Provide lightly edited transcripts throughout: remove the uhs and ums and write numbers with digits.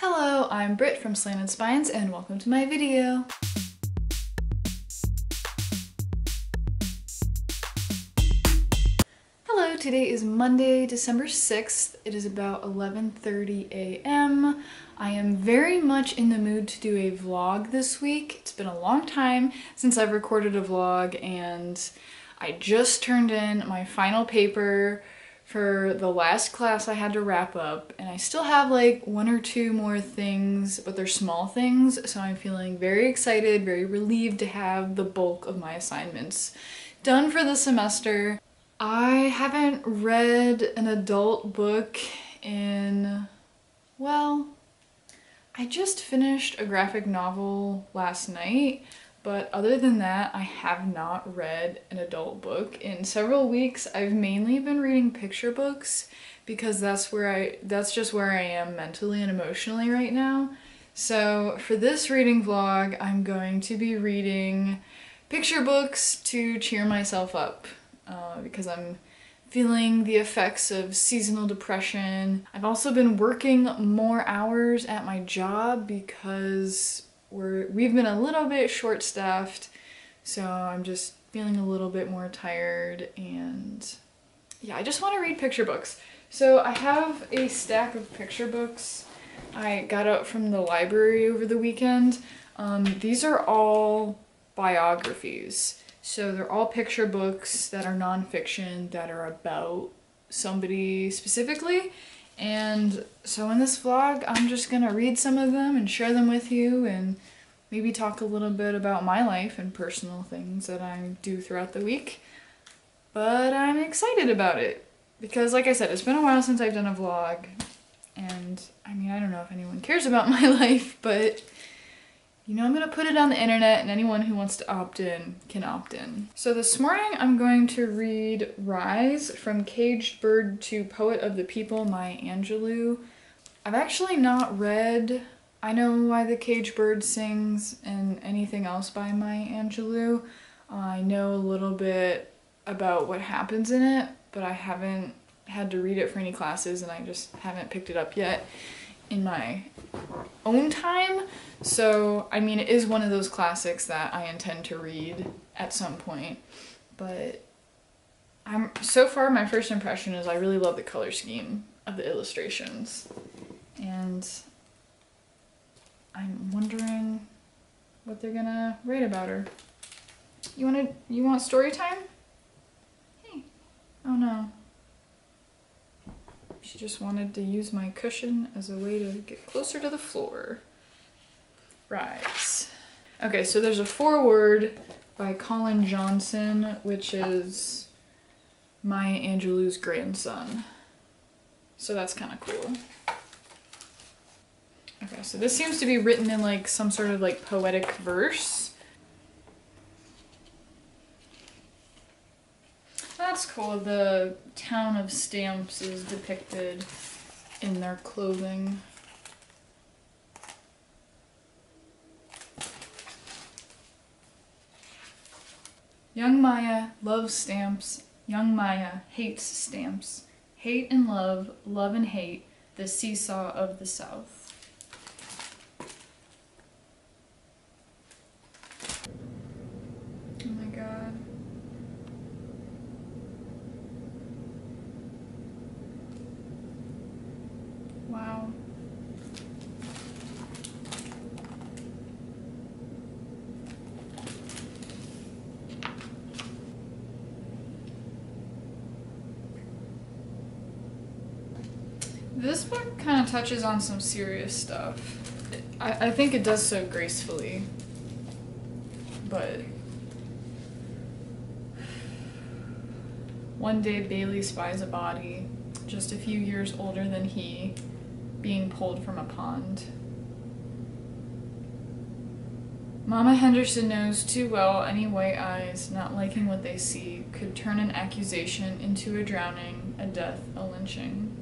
Hello, I'm Britt from Slanted Spines and welcome to my video. Hello, today is Monday, December 6th. It is about 11:30 a.m. I am very much in the mood to do a vlog this week. It's been a long time since I've recorded a vlog and I just turned in my final paper for the last class I had to wrap up, and I still have like one or two more things, but they're small things, so I'm feeling very excited, very relieved to have the bulk of my assignments done for the semester. I haven't read an adult book in, well, I just finished a graphic novel last night. But other than that, I have not read an adult book in several weeks. I've mainly been reading picture books because that's just where I am mentally and emotionally right now. So for this reading vlog, I'm going to be reading picture books to cheer myself up because I'm feeling the effects of seasonal depression. I've also been working more hours at my job because we've been a little bit short-staffed, so I'm just feeling a little bit more tired, and yeah, I just want to read picture books. So I have a stack of picture books I got out from the library over the weekend. These are all biographies, so they're all picture books that are nonfiction that are about somebody specifically. And so in this vlog, I'm just gonna read some of them and share them with you and maybe talk a little bit about my life and personal things that I do throughout the week. But I'm excited about it because, like I said, it's been a while since I've done a vlog, and I mean, I don't know if anyone cares about my life, but you know, I'm gonna put it on the internet and anyone who wants to opt in can opt in. So this morning I'm going to read Rise, From Caged Bird to Poet of the People, Maya Angelou. I've actually not read I Know Why the Caged Bird Sings and anything else by Maya Angelou. I know a little bit about what happens in it, but I haven't had to read it for any classes and I just haven't picked it up yet in my own time. So, I mean, it is one of those classics that I intend to read at some point, but so far my first impression is I really love the color scheme of the illustrations, and I'm wondering what they're gonna write about her. You want story time? Hey. Oh no. She just wanted to use my cushion as a way to get closer to the floor. Rise. Okay, so there's a foreword by Colin Johnson, which is Maya Angelou's grandson. So that's kind of cool. Okay, so this seems to be written in like some sort of like poetic verse. That's cool. The town of Stamps is depicted in their clothing. Young Maya loves stamps. Young Maya hates stamps. Hate and love, love and hate, the seesaw of the South. This book kind of touches on some serious stuff. I think it does so gracefully, but... One day Bailey spies a body, just a few years older than he, being pulled from a pond. Mama Henderson knows too well any white eyes, not liking what they see, could turn an accusation into a drowning, a death, a lynching.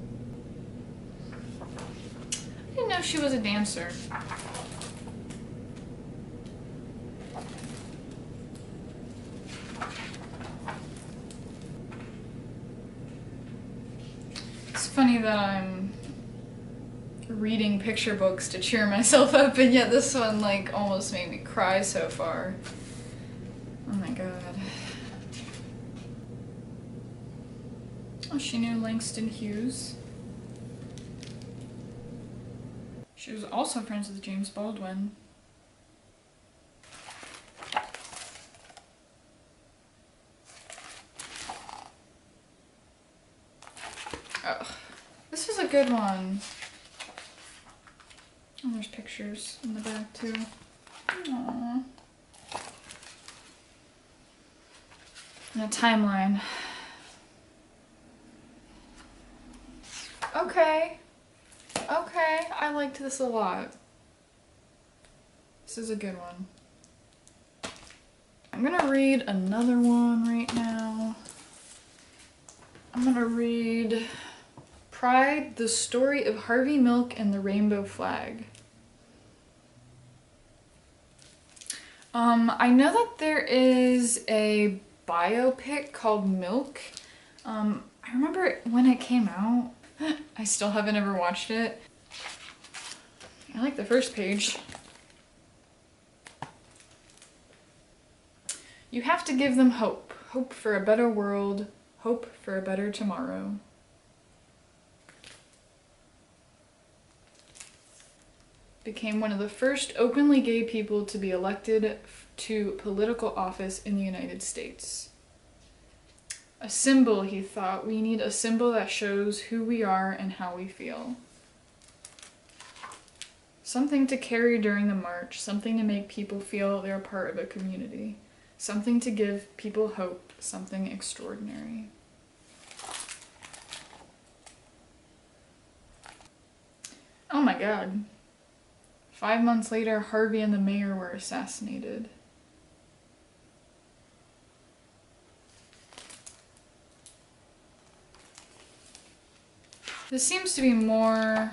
I didn't know she was a dancer. It's funny that I'm reading picture books to cheer myself up, and yet this one like almost made me cry so far. Oh my god. Oh, she knew Langston Hughes. She was also friends with James Baldwin. Oh, this was a good one. And there's pictures in the back too. Aww. And a timeline. Okay. Okay, I liked this a lot. This is a good one. I'm gonna read another one right now. I'm gonna read Pride, the Story of Harvey Milk and the Rainbow Flag. I know that there is a biopic called Milk. I remember when it came out. I still haven't ever watched it. I like the first page. You have to give them hope. Hope for a better world. Hope for a better tomorrow. Became one of the first openly gay people to be elected to political office in the United States. A symbol, he thought. We need a symbol that shows who we are and how we feel. Something to carry during the march, something to make people feel they're a part of a community, something to give people hope, something extraordinary. Oh my god. 5 months later, Harvey and the mayor were assassinated. This seems to be more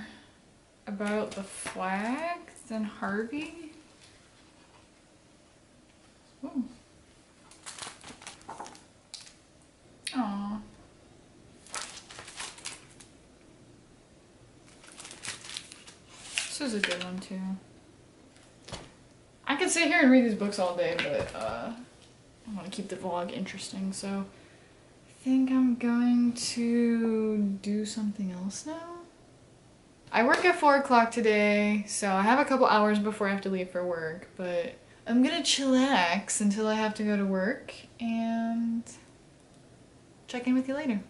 about the flag than Harvey. Ooh. Aww. This is a good one too. I could sit here and read these books all day, but I want to keep the vlog interesting, so I think I'm going to do something else now. I work at 4 o'clock today, so I have a couple hours before I have to leave for work, but I'm gonna chillax until I have to go to work and check in with you later.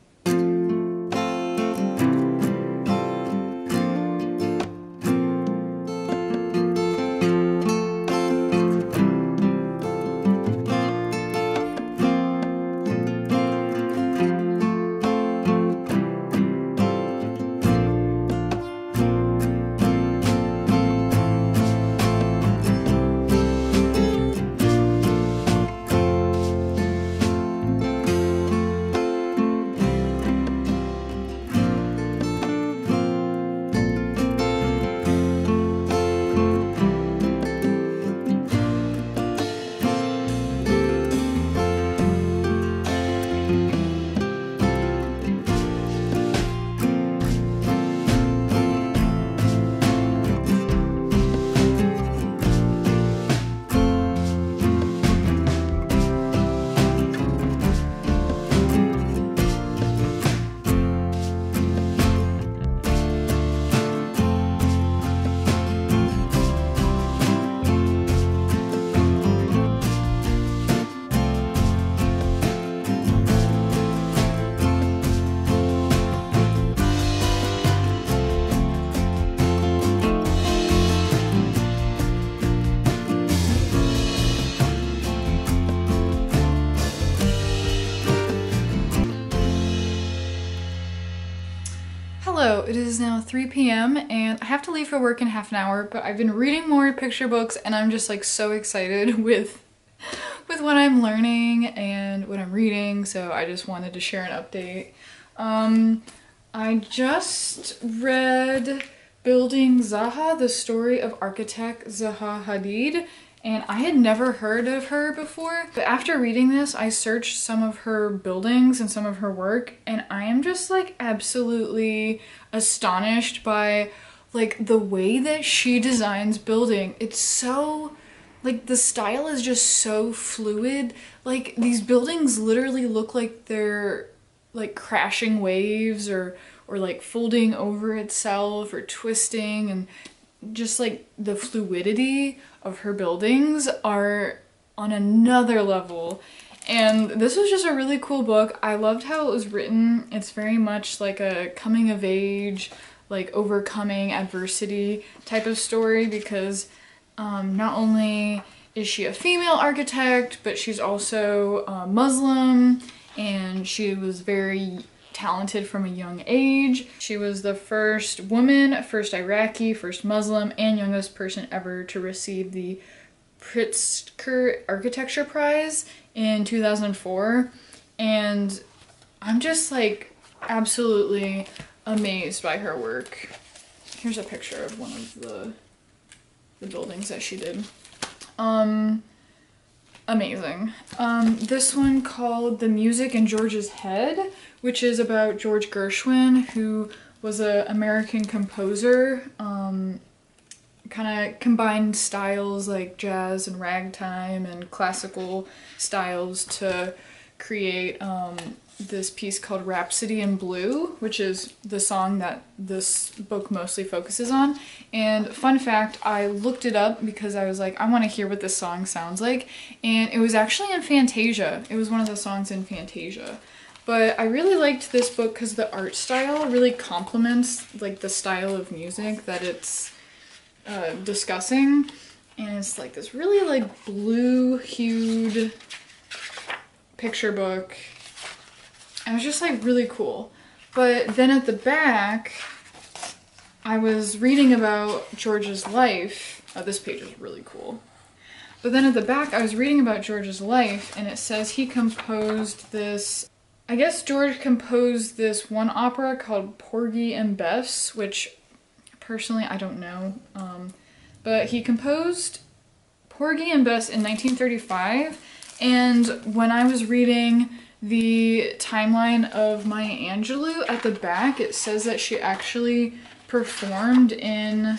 It is now 3 p.m. and I have to leave for work in half an hour, but I've been reading more picture books and I'm just like so excited with what I'm learning and what I'm reading, so I just wanted to share an update. I just read Building Zaha, the story of architect Zaha Hadid, and I had never heard of her before, but after reading this, I searched some of her buildings and some of her work, and I am just like absolutely astonished by Like, the way that she designs building, it's so, like, the style is just so fluid. Like, these buildings literally look like they're, like, crashing waves or like, folding over itself or twisting, and just, like, the fluidity of her buildings are on another level. And this was just a really cool book. I loved how it was written. It's very much like a coming of age, like overcoming adversity type of story, because not only is she a female architect, but she's also Muslim, and she was very talented from a young age. She was the first woman, first Iraqi, first Muslim, and youngest person ever to receive the Pritzker Architecture Prize in 2004. And I'm just like absolutely amazed by her work. Here's a picture of one of the buildings that she did. Amazing. This one called The Music in George's Head, which is about George Gershwin, who was an American composer. Kind of combined styles like jazz and ragtime and classical styles to create this piece called Rhapsody in Blue, which is the song that this book mostly focuses on. And fun fact, I looked it up because I was like, I want to hear what this song sounds like. And it was actually in Fantasia. It was one of the songs in Fantasia. But I really liked this book because the art style really complements like the style of music that it's discussing. And it's like this really like blue hued picture book. And it was just like really cool. But then at the back, I was reading about George's life. Oh, this page is really cool. But then at the back, I was reading about George's life, and it says he composed this, I guess George composed this one opera called Porgy and Bess, which personally I don't know. But he composed Porgy and Bess in 1935. And when I was reading the timeline of Maya Angelou, at the back it says that she actually performed in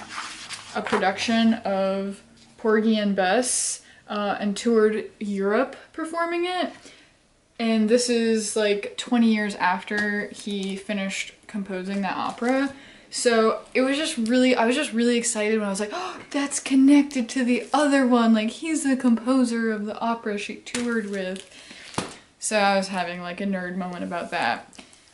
a production of Porgy and Bess and toured Europe performing it. And this is like 20 years after he finished composing that opera. So it was just really, I was just really excited when I was like, oh, that's connected to the other one. Like, he's the composer of the opera she toured with. So I was having like a nerd moment about that.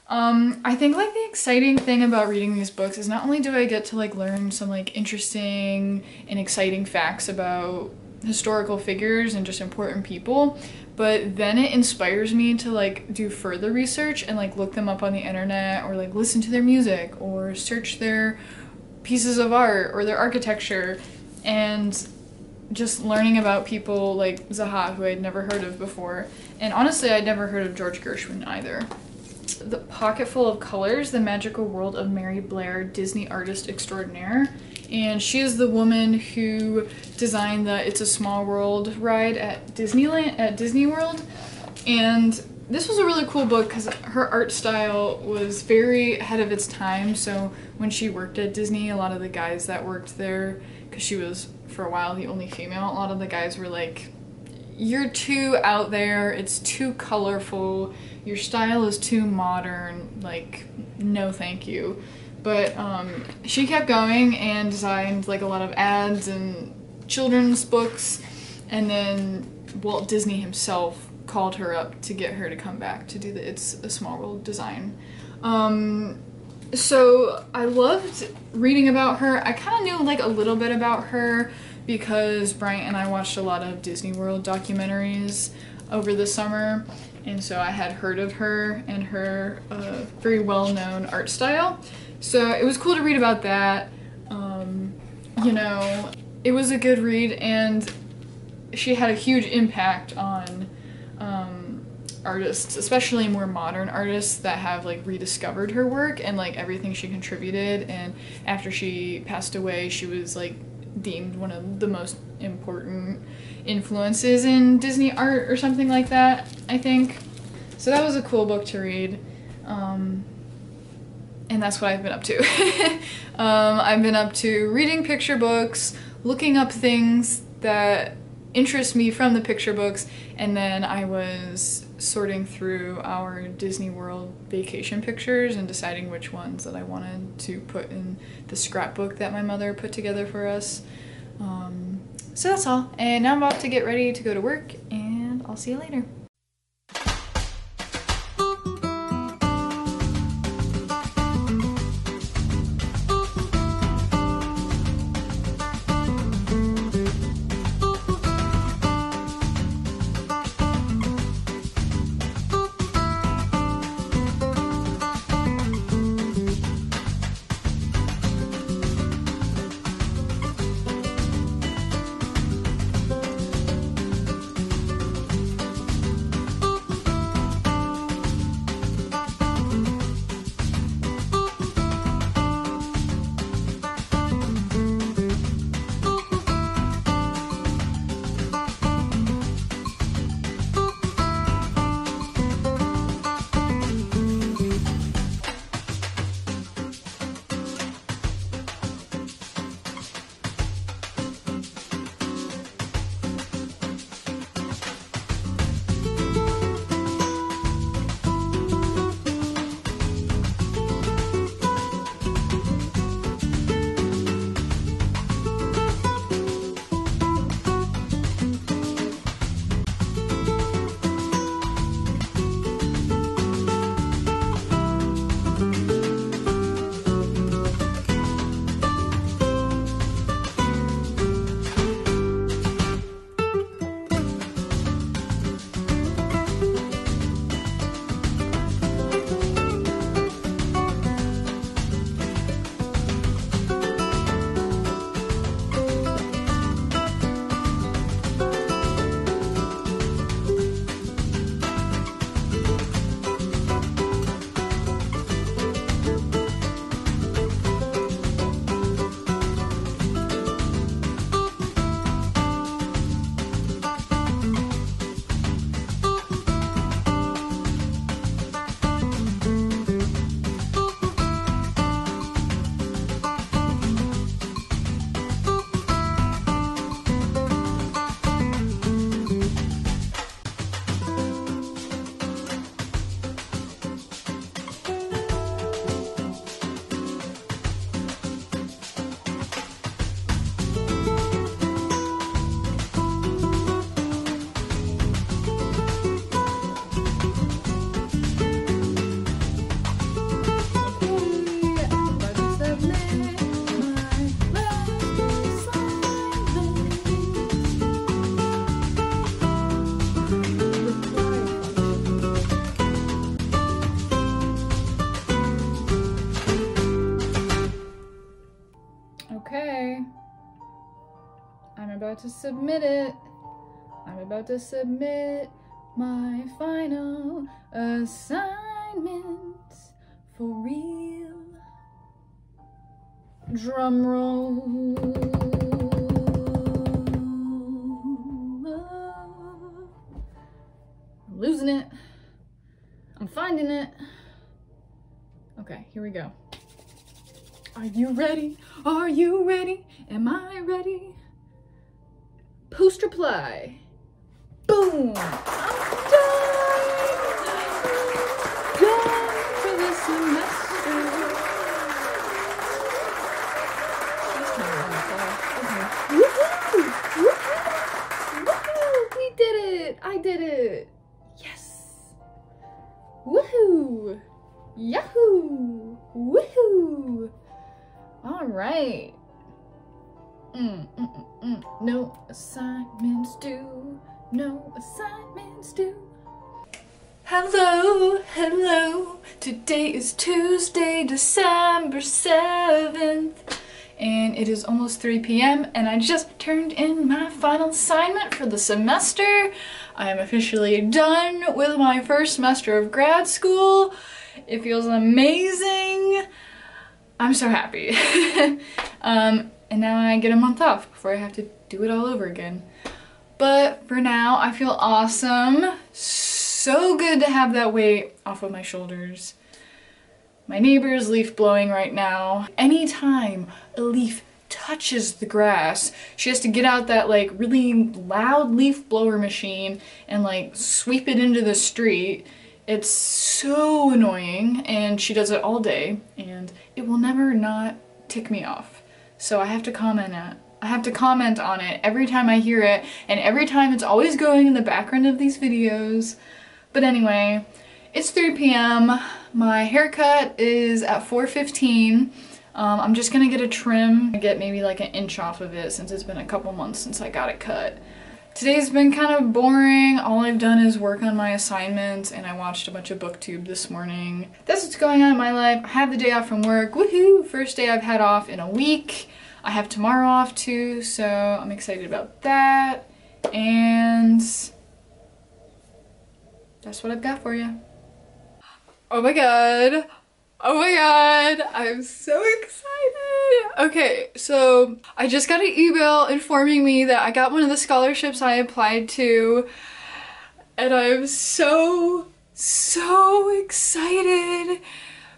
I think like the exciting thing about reading these books is not only do I get to like learn some like interesting and exciting facts about historical figures and just important people, but then it inspires me to like do further research and like look them up on the internet, or like listen to their music, or search their pieces of art or their architecture. And just learning about people like Zaha, who I'd never heard of before. And honestly, I'd never heard of George Gershwin either. The Pocketful of Colors, The Magical World of Mary Blair, Disney Artist Extraordinaire. And she is the woman who designed the It's a Small World ride at Disneyland, at Disney World. And this was a really cool book because her art style was very ahead of its time. So when she worked at Disney, a lot of the guys that worked there, because she was for a while the only female, a lot of the guys were like, you're too out there, it's too colorful, your style is too modern, like, no thank you. But she kept going and designed like a lot of ads and children's books, and then Walt Disney himself called her up to get her to come back to do the It's a Small World design. So I loved reading about her. I kind of knew like a little bit about her because Bryant and I watched a lot of Disney World documentaries over the summer, and so I had heard of her and her very well-known art style. So it was cool to read about that. You know, it was a good read, and she had a huge impact on artists, especially more modern artists that have like rediscovered her work and like everything she contributed. And after she passed away, she was like deemed one of the most important influences in Disney art or something like that, I think. So that was a cool book to read. And that's what I've been up to. I've been up to reading picture books, looking up things that interest me from the picture books, and then I was sorting through our Disney World vacation pictures and deciding which ones that I wanted to put in the scrapbook that my mother put together for us. So that's all, and now I'm about to get ready to go to work, and I'll see you later. To submit it. I'm about to submit my final assignment for real. Drum roll. I'm losing it. I'm finding it. Okay, here we go. Are you ready? Are you ready? Am I ready? Post reply. Boom! I'm done! Done for the semester! That's kind of wonderful. Woohoo! Woohoo! Woohoo! We did it! I did it! Yes! Woohoo! Yahoo! Woohoo! Alright. No assignments due. No assignments due. Hello, hello. Today is Tuesday, December 7th. And it is almost 3 p.m. and I just turned in my final assignment for the semester. I am officially done with my first semester of grad school. It feels amazing. I'm so happy. And now I get a month off before I have to do it all over again. But for now, I feel awesome. So good to have that weight off of my shoulders. my neighbor's leaf blowing right now. Anytime a leaf touches the grass, she has to get out that like really loud leaf blower machine and like sweep it into the street. It's so annoying, and she does it all day, and it will never not tick me off. So I have to comment on it. I have to comment on it every time I hear it, and every time it's always going in the background of these videos. But anyway, it's 3 p.m. My haircut is at 4:15. I'm just gonna get a trim and get maybe like an inch off of it since it's been a couple months since I got it cut. Today's been kind of boring. All I've done is work on my assignments, and I watched a bunch of BookTube this morning. That's what's going on in my life. I had the day off from work. Woohoo! First day I've had off in a week. I have tomorrow off too, so I'm excited about that. And that's what I've got for you. Oh my god. Oh my god, I'm so excited! Okay, so I just got an email informing me that I got one of the scholarships I applied to, and I'm so excited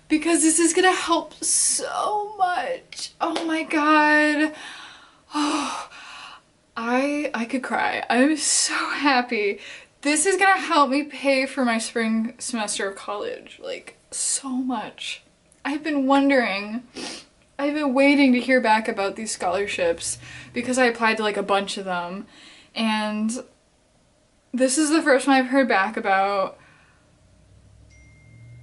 because this is gonna help so much. Oh my god. Oh, I could cry. I'm so happy. This is gonna help me pay for my spring semester of college. Like, so much. I've been wondering, I've been waiting to hear back about these scholarships because I applied to like a bunch of them, and this is the first one I've heard back about.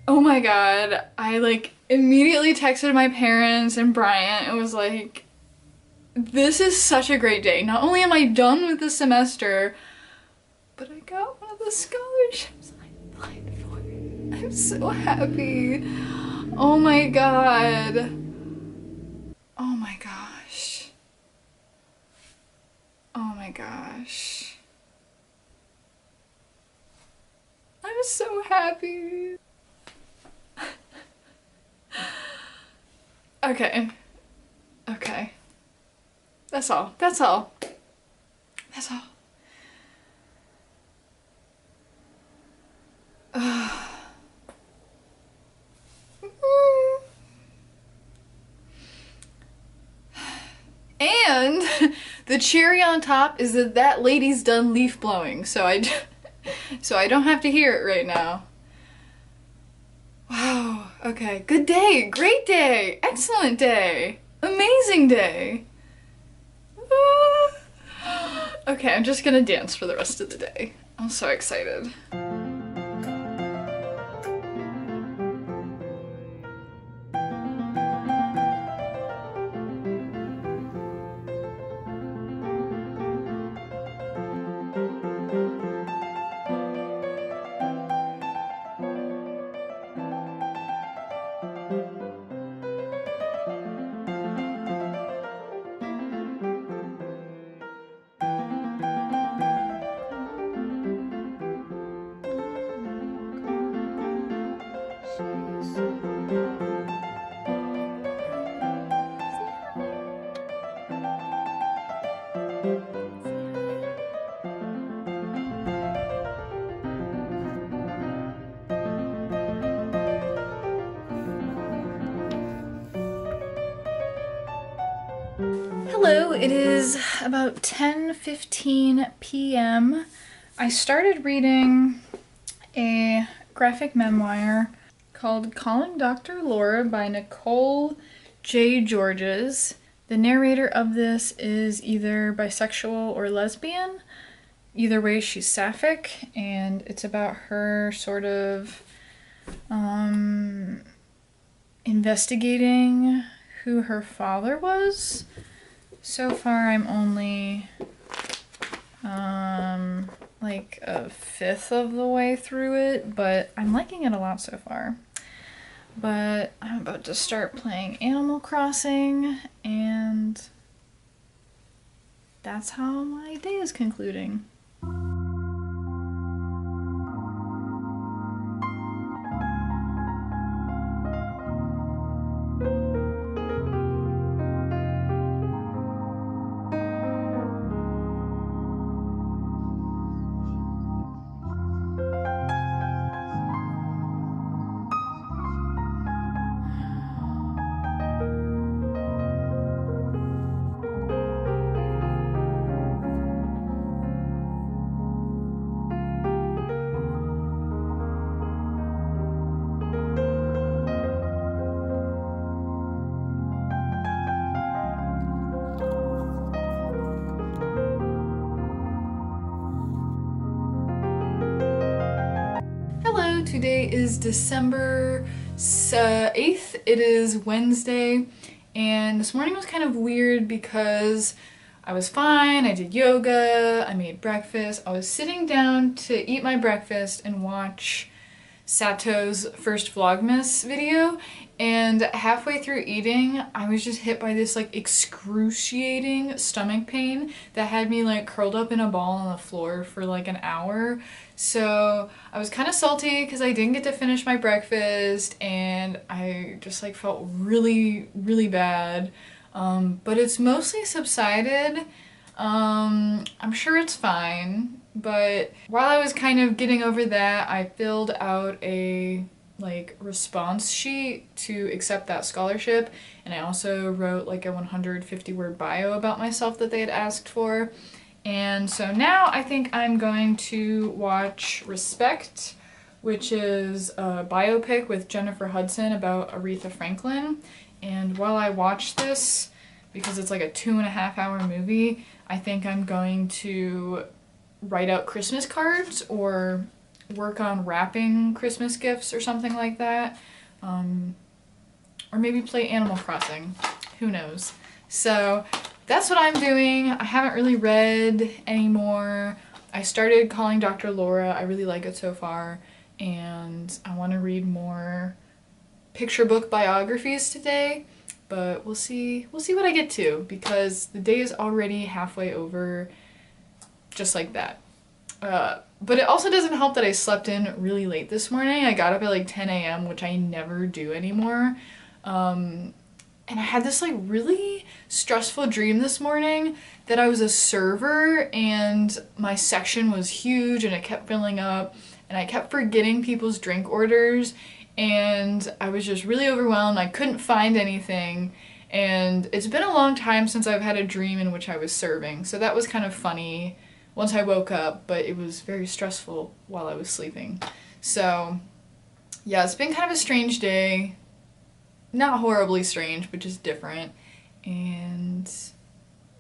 Oh my god, I like immediately texted my parents and Bryant and was like, this is such a great day. Not only am I done with the semester, but I got one of the scholarships I applied for. I'm so happy. Oh my god. Oh my gosh. Oh my gosh. I'm so happy. Okay. Okay. That's all. That's all. That's all. And the cherry on top is that that lady's done leaf blowing, so I don't have to hear it right now. Wow, okay, good day, great day, excellent day, amazing day. Okay, I'm just gonna dance for the rest of the day. I'm so excited. Hello, it is about 10:15 p.m. I started reading a graphic memoir called Calling Dr. Laura by Nicole J. Georges. The narrator of this is either bisexual or lesbian. Either way, she's sapphic, and it's about her sort of investigating who her father was. So far, I'm only like a fifth of the way through it, but I'm liking it a lot so far. But I'm about to start playing Animal Crossing, and that's how my day is concluding. Today is December 8th. It is Wednesday, and this morning was kind of weird because I was fine, I did yoga, I made breakfast. I was sitting down to eat my breakfast and watch Sato's first Vlogmas video, and halfway through eating I was just hit by this like excruciating stomach pain that had me like curled up in a ball on the floor for like an hour. So I was kind of salty because I didn't get to finish my breakfast, and I just like felt really bad, but it's mostly subsided. I'm sure it's fine. But while I was kind of getting over that, I filled out a like response sheet to accept that scholarship, and I also wrote like a 150-word bio about myself that they had asked for. And so now I think I'm going to watch Respect, which is a biopic with Jennifer Hudson about Aretha Franklin. And while I watch this, because it's like a 2.5-hour movie, I think I'm going to write out Christmas cards or work on wrapping Christmas gifts or something like that, or maybe play Animal Crossing, who knows. So that's what I'm doing. I haven't really read anymore. I started Calling Dr. Laura. I really like it so far, and I want to read more picture book biographies today, but we'll see what I get to, because the day is already halfway over just like that. But it also doesn't help that I slept in really late this morning. I got up at like 10 a.m., which I never do anymore. And I had this like really stressful dream this morning that I was a server and my section was huge and it kept filling up and I kept forgetting people's drink orders, and I was just really overwhelmed. I couldn't find anything, and it's been a long time since I've had a dream in which I was serving, so that was kind of funny once I woke up, but it was very stressful while I was sleeping. So yeah, it's been kind of a strange day. Not horribly strange, but just different. And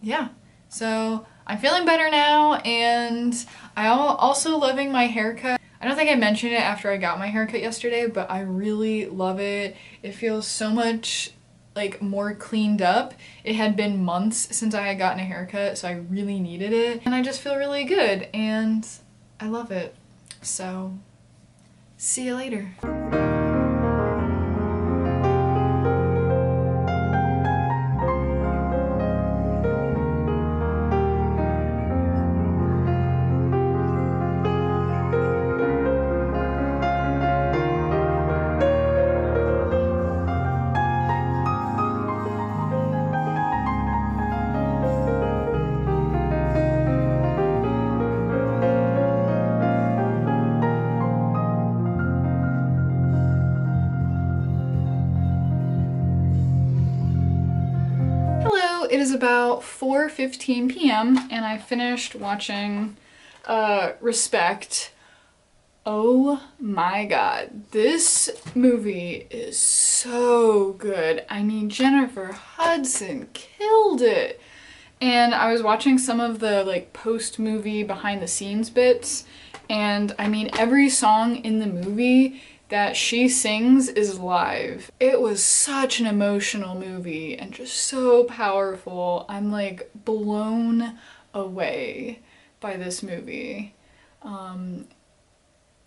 yeah, so I'm feeling better now, and I'm also loving my haircut. I don't think I mentioned it after I got my haircut yesterday, but I really love it. It feels so much like more cleaned up. It had been months since I had gotten a haircut, so I really needed it, and I just feel really good and I love it. So see you later. It is about 4:15 p.m. and I finished watching Respect. Oh my god, this movie is so good. I mean, Jennifer Hudson killed it. And I was watching some of the like post-movie behind the scenes bits, and I mean every song in the movie that she sings is live. It was such an emotional movie and just so powerful. I'm like blown away by this movie. And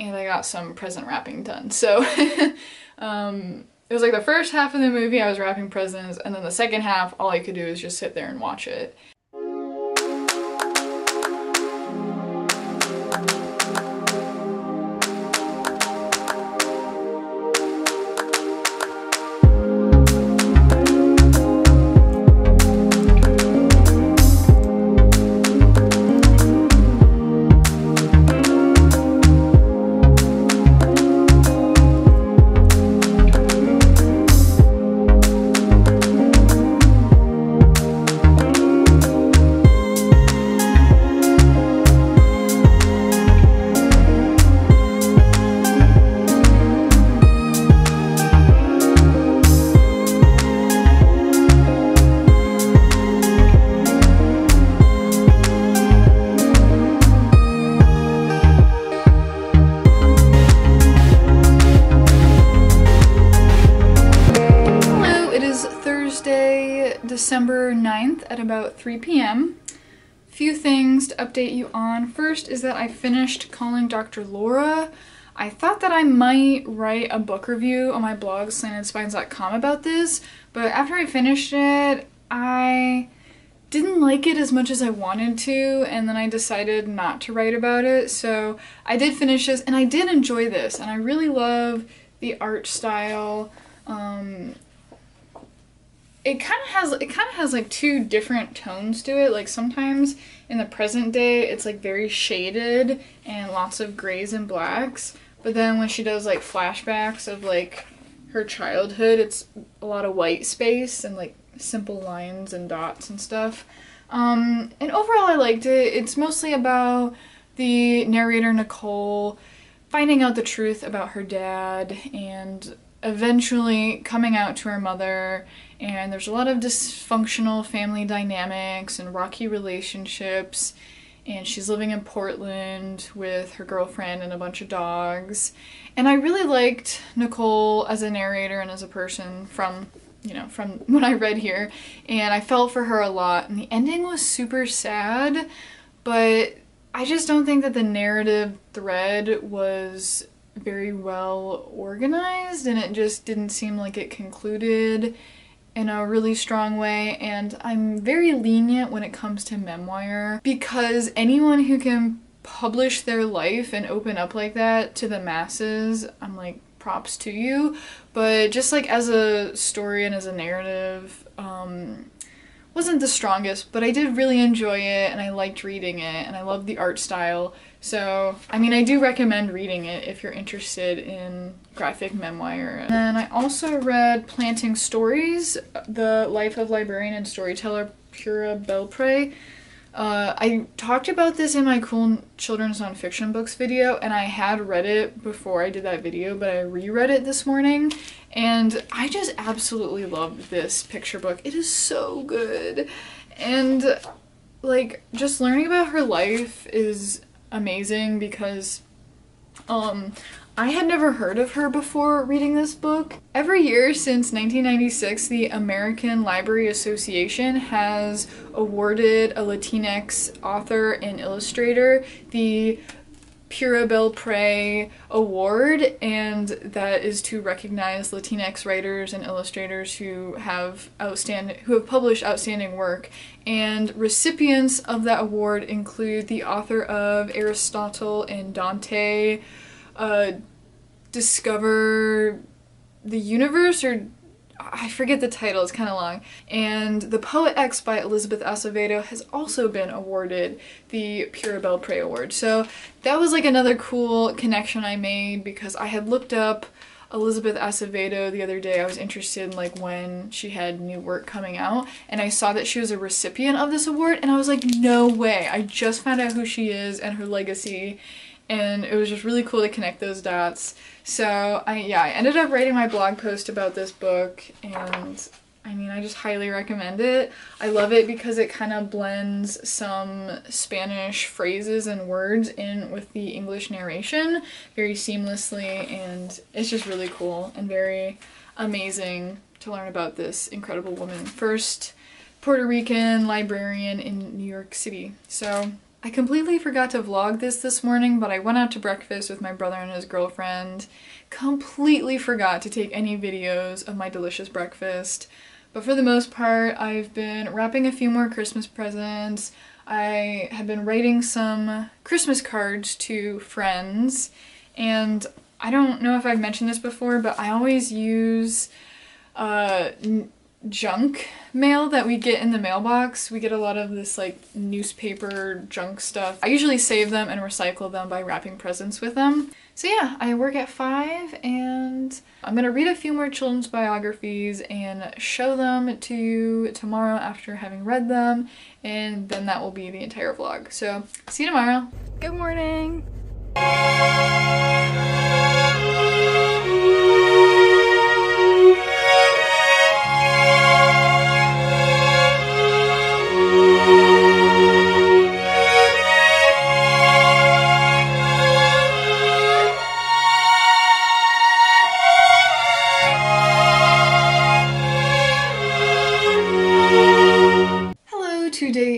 I got some present wrapping done. So it was like the first half of the movie I was wrapping presents, and then the second half all I could do is just sit there and watch it. December 9th at about 3 p.m. Few things to update you on. First is that I finished Calling Dr. Laura. I thought that I might write a book review on my blog, slantedspines.com, about this, but after I finished it, I didn't like it as much as I wanted to, and then I decided not to write about it. So I did finish this, and I did enjoy this, and I really love the art style. It kind of has like two different tones to it. Like sometimes in the present day, it's like very shaded and lots of grays and blacks. But then when she does like flashbacks of like her childhood, it's a lot of white space and like simple lines and dots and stuff. And overall I liked it. It's mostly about the narrator Nicole finding out the truth about her dad and eventually coming out to her mother, and there's a lot of dysfunctional family dynamics and rocky relationships, and she's living in Portland with her girlfriend and a bunch of dogs. And I really liked Nicole as a narrator and as a person from what I read here, and I felt for her a lot, and the ending was super sad, but I just don't think that the narrative thread was very well organized, and it just didn't seem like it concluded in a really strong way. And I'm very lenient when it comes to memoir, because anyone who can publish their life and open up like that to the masses, I'm like, props to you. But just like as a story and as a narrative, wasn't the strongest, but I did really enjoy it, and I liked reading it, and I loved the art style. So, I mean, I do recommend reading it if you're interested in graphic memoir. And then I also read Planting Stories, The Life of Librarian and Storyteller Pura Belpré. I talked about this in my Cool Children's Nonfiction Books video, and I had read it before I did that video, but I reread it this morning, and I just absolutely loved this picture book. It is so good, and like just learning about her life is amazing, because I had never heard of her before reading this book. Every year since 1996, the American Library Association has awarded a Latinx author and illustrator the Pura Belpré Award, and that is to recognize Latinx writers and illustrators who have published outstanding work. And recipients of that award include the author of Aristotle and Dante, Discover the Universe, or I forget the title, it's kind of long. And The Poet X by Elizabeth Acevedo has also been awarded the Pura Belpré Award. So that was like another cool connection I made, because I had looked up Elizabeth Acevedo the other day. I was interested in like when she had new work coming out, and I saw that she was a recipient of this award, and I was like, no way. I just found out who she is and her legacy, and it was just really cool to connect those dots. So I ended up writing my blog post about this book, and I mean, I just highly recommend it. I love it because it kind of blends some Spanish phrases and words in with the English narration very seamlessly, and it's just really cool and very amazing to learn about this incredible woman. First Puerto Rican librarian in New York City. So I completely forgot to vlog this morning, but I went out to breakfast with my brother and his girlfriend. Completely forgot to take any videos of my delicious breakfast. But for the most part, I've been wrapping a few more Christmas presents. I have been writing some Christmas cards to friends. And I don't know if I've mentioned this before, but I always use junk mail that we get in the mailbox. We get a lot of this like newspaper junk stuff. I usually save them and recycle them by wrapping presents with them. So yeah, I work at 5, and I'm gonna read a few more children's biographies and show them to you tomorrow after having read them, and then that will be the entire vlog. So see you tomorrow. Good morning.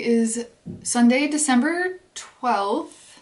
Today is Sunday, December 12th.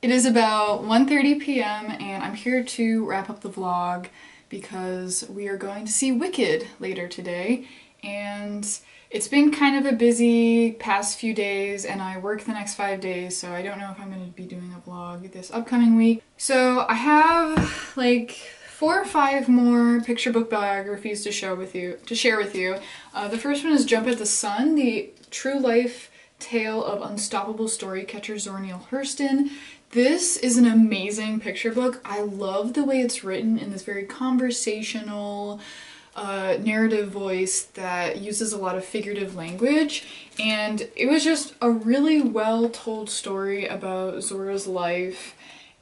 It is about 1:30 p.m. and I'm here to wrap up the vlog because we are going to see Wicked later today. And it's been kind of a busy past few days and I work the next 5 days, so I don't know if I'm going to be doing a vlog this upcoming week. So I have like 4 or 5 more picture book biographies to share with you. The first one is Jump at the Sun, the true life tale of unstoppable story catcher Zora Neale Hurston. This is an amazing picture book. I love the way it's written in this very conversational narrative voice that uses a lot of figurative language, and it was just a really well told story about Zora's life.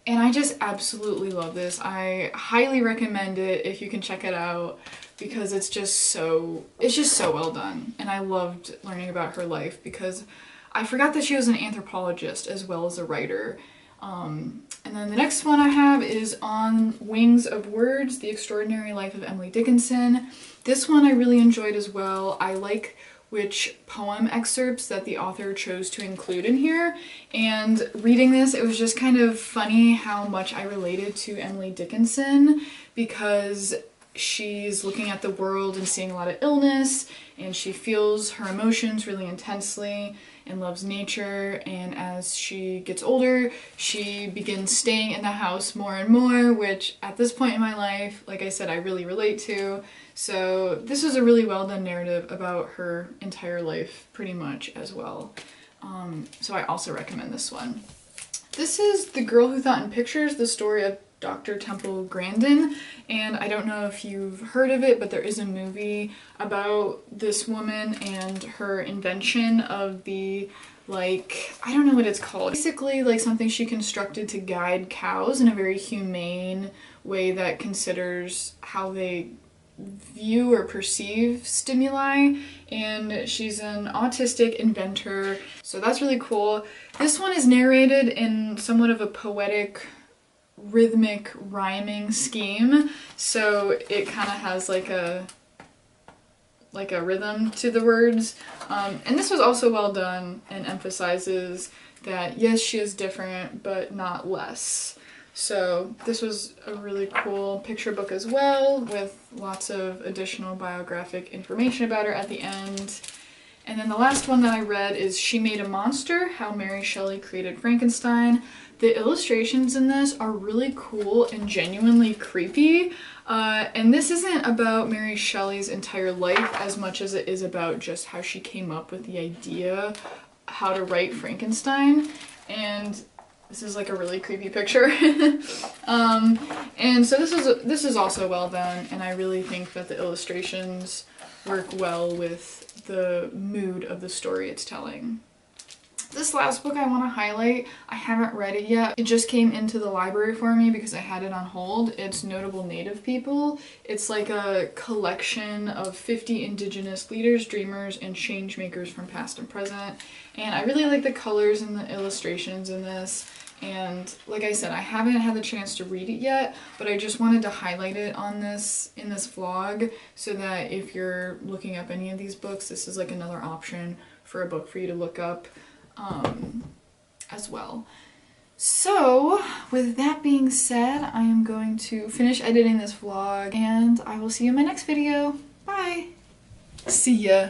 And I just absolutely love this. I highly recommend it if you can check it out because it's just so well done. And I loved learning about her life because I forgot that she was an anthropologist as well as a writer. And then the next one I have is On Wings of Words, The Extraordinary Life of Emily Dickinson. This one I really enjoyed as well. I like which poem excerpts that the author chose to include in here. And reading this, it was just kind of funny how much I related to Emily Dickinson because she's looking at the world and seeing a lot of illness, and she feels her emotions really intensely and loves nature. And as she gets older, she begins staying in the house more and more, which at this point in my life, like I said, I really relate to. So this is a really well done narrative about her entire life pretty much as well. So I also recommend this one. This is The Girl Who Thought in Pictures, the story of Dr. Temple Grandin, and I don't know if you've heard of it, but there is a movie about this woman and her invention of the, like, I don't know what it's called. Basically, like, something she constructed to guide cows in a very humane way that considers how they view or perceive stimuli, and she's an autistic inventor, so that's really cool. This one is narrated in somewhat of a poetic rhythmic rhyming scheme, so it kind of has like a rhythm to the words, and this was also well done and emphasizes that yes, she is different but not less. So this was a really cool picture book as well, with lots of additional biographic information about her at the end. And then the last one that I read is She Made a Monster, How Mary Shelley Created Frankenstein. The illustrations in this are really cool and genuinely creepy. And this isn't about Mary Shelley's entire life as much as it is about just how she came up with the idea how to write Frankenstein. And this is like a really creepy picture. And so this is also well done, and I really think that the illustrations work well with the mood of the story it's telling. This last book I want to highlight, I haven't read it yet. It just came into the library for me because I had it on hold. It's Notable Native People. It's like a collection of 50 indigenous leaders, dreamers, and change makers from past and present. And I really like the colors and the illustrations in this. And like I said, I haven't had the chance to read it yet, but I just wanted to highlight it on this in this vlog so that if you're looking up any of these books, this is like another option for a book for you to look up as well. So with that being said, I am going to finish editing this vlog and I will see you in my next video. Bye. See ya.